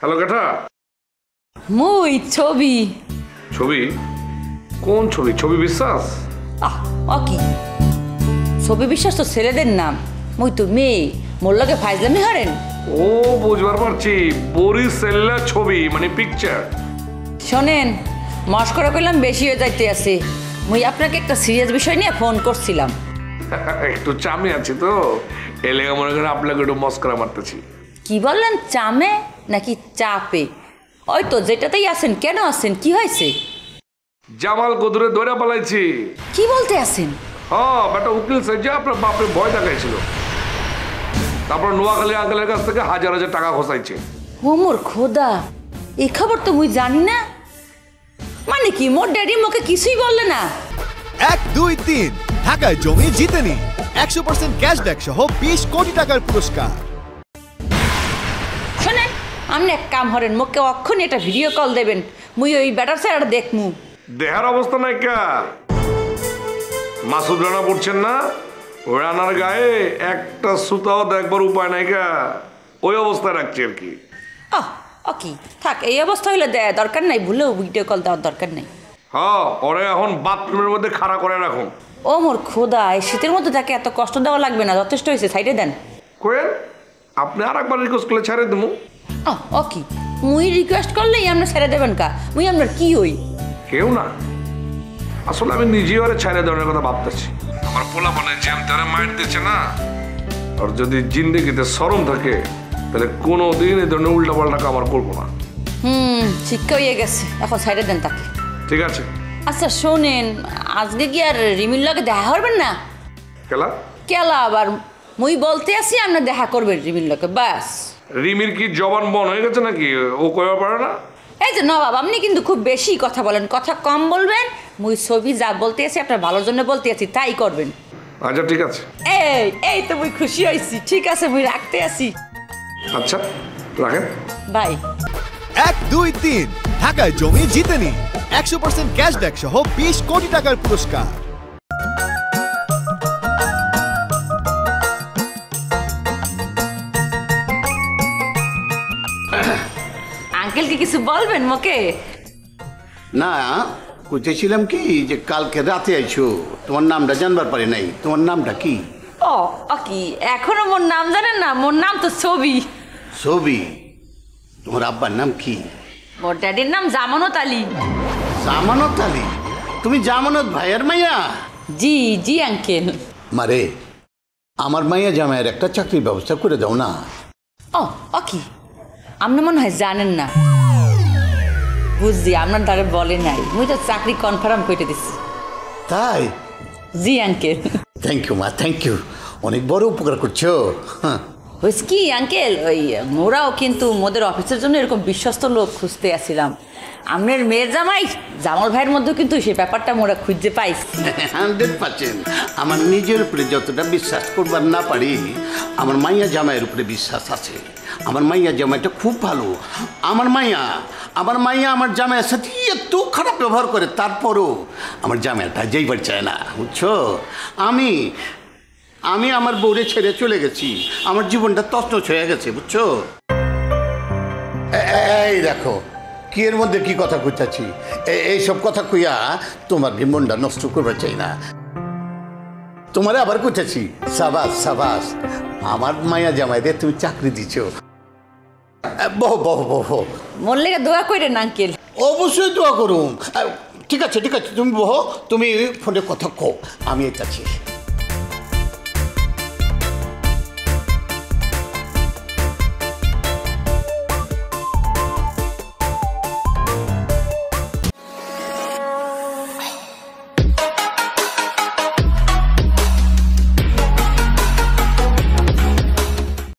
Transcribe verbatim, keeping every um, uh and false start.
hello কাঠা মুই ছবি ছবি কোন ছবি ছবি বিশ্বাস আহ ওকি ছবি বিশ্বাস তো ছেলেদের নাম মুই তো মেয়ে মোর লগে ফাইজলামি হরেন ও বুঝবার পারছি বড়ি সেল্লা ছবি মানে পিকচার শুনেন মস্করা কইলাম বেশি হয়ে যাইতে আছে মুই আপনাকে একটা সিরিয়াস বিষয় নিয়ে ফোন করছিলাম একটু চামে আছে তো এলেগা মনে করে আপনাকে একটু মস্করা মারতেছি কি বললেন চামে নাকি চাপে ওই তো যেটাতেই আছেন কেন আছেন কি হয়েছে জামাল গদুরে দৌড়া পালাইছি কি বলতে আছেন হ্যাঁ বেটা উকিল সাহেব আপনার বাপরে ভয় দেখাইছিল তারপর নোয়াখালী আঙ্কেলের কাছ থেকে হাজার হাজার টাকা খসাইছে ওমর খোদা এই খবর তো মুই জানি না মানে কি মোর ড্যাডি মোকে কিছুই বললে না এক দুই তিন ঢাকায় জমি জিতে নি একশো পার্সেন্ট ক্যাশব্যাক সহ বিশ কোটি টাকার পুরস্কার শোনেন আপনি এক কাম করেন মোকে অক্ষণে একটা ভিডিও কল দেবেন মুই ওই ব্যাটার স্যার দেখমু দেহার অবস্থা নাই কা মাসুদ রানা পড়ছেন না রানার গায়ে একটা সুতাও দেখবার উপায় নাই কা ওই অবস্থায় রাখছি আর কি আহ ওকে থাক এই অবস্থা হইলে দেয়া দরকার নাই ভুলেও ভিডিও কল দেওয়ার দরকার নাই হ্যাঁ ওরে এখন বাথরুমের মধ্যে খাড়া করে রাখুন ও মোর খোদা এই শীতের মধ্যে তাকে এত কষ্ট দেওয়া লাগবে না যথেষ্ট হয়েছে সাইডে দেন কোয়েল আপনি আর একবার রিকোয়েস্ট করলে ছেড়ে দেবো আহ ওকে মুই রিকোয়েস্ট করলেই আপনি ছেড়ে দেবেন কা মুই আপনার কি হই কেউ না আসলে আমি নিজে ওরে ছেড়ে দেওয়ার কথা ভাবতেছি আমার পোলা মানে জ্যাম তারা মাইট দিচ্ছে না আর যদি জিন্দগিতে শরম থাকে তাহলে কোনোদিন এই ধরনের উল্টা পাল্টা কামার করবো না হুম শিক্ষা হয়ে গেছে এখন ছেড়ে দেন তাকে ঠিক আছে আচ্ছা শোনেন আজকে কি আর রিমির লগে দেখা করবেন না কেলা কেলা আবার মুই বলতে আসি আপনি দেখা করবেন রিমির লগে ব্যাস রিমির কি জবান বন হয়ে গেছে নাকি ও কইবা পারে না এই যে নবাব আপনি কিন্তু খুব বেশি কথা বলেন কথা কম বলবেন মুই ছবি যা বলতে আসি আপনার ভালোর জন্য বলতে আসি তাই করবেন আচ্ছা ঠিক আছে এই এই তো মুই খুশি হইছি ঠিক আছে মুই রাখতে আসি আচ্ছা রাখেন বাই এক দুই তিন ঢাকায় জমি জিতে নি একশো পার্সেন্ট ক্যাশব্যাক সহ বিশ কোটি টাকার পুরস্কার আঙ্কেলকে কিছু বলবেন মোকে না খুঁজেছিলাম কি যে কালকে রাতে আইছো তোমার নামটা জানবার পারি নাই তোমার নামটা কি ও কি এখনো মোর নাম জানেন না মোর নাম তো ছবি ছবি তোমার আব্বার নাম কি মোর ড্যাডির নাম জামানত আলী জামানত আলী তুমি জামানত ভাইয়ের মাইয়া জি জি আঙ্কেল মারে আমার মাইয়া জামাইয়ের একটা চাকরির ব্যবস্থা করে দাও না ও কি আপনি মনে হয় জানেন না বুঝছি আপনার দ্বারা বলে নাই মুই তো চাকরি কনফার্ম করে দিচ্ছি তাই জি আঙ্কেল থ্যাংক ইউ মা থ্যাংক ইউ অনেক বড় উপকার করছো হয়েছে কি আঙ্কেল ওই মোরাও কিন্তু মোদের অফিসের জন্য এরকম বিশ্বস্ত লোক খুঁজতে আসছিলাম আপনার মেয়ের জামাই জামাল ভাইয়ের মধ্যেও কিন্তু সেই ব্যাপারটা মোরা খুঁজতে পাইছি হান্ড্রেড পার্সেন্ট আমার নিজের উপরে যতটা বিশ্বাস করবার না পারি আমার মাইয়া জামাইয়ের উপরে বিশ্বাস আছে আমার মাইয়া জামাইটা খুব ভালো আমার মাইয়া আমার মাইয়া আমার জামাইয়ের সাথে এত খারাপ ব্যবহার করে তারপরও আমার জামাইটা যেইবার চায় না বুঝছো আমি আমি আমার বউরে ছেড়ে চলে গেছি আমার জীবনটা তছনছ হয়ে গেছে বুঝছো এই দেখো কি এর মধ্যে কি কথা কইতাছি এইসব কথা কইয়া তোমার মনটা নষ্ট করবার চাই না তোমারে আবার কইতাছি সাবাস সাবাস আমার মায়া জামাইদের তুমি চাকরি দিচ্ছ বহ বহ বহ মন লেগে দোয়া করেন আঙ্কেল অবশ্যই দোয়া করুন ঠিক আছে ঠিক আছে তুমি বহ তুমি ফোনে কথা কও আমি এটা চাই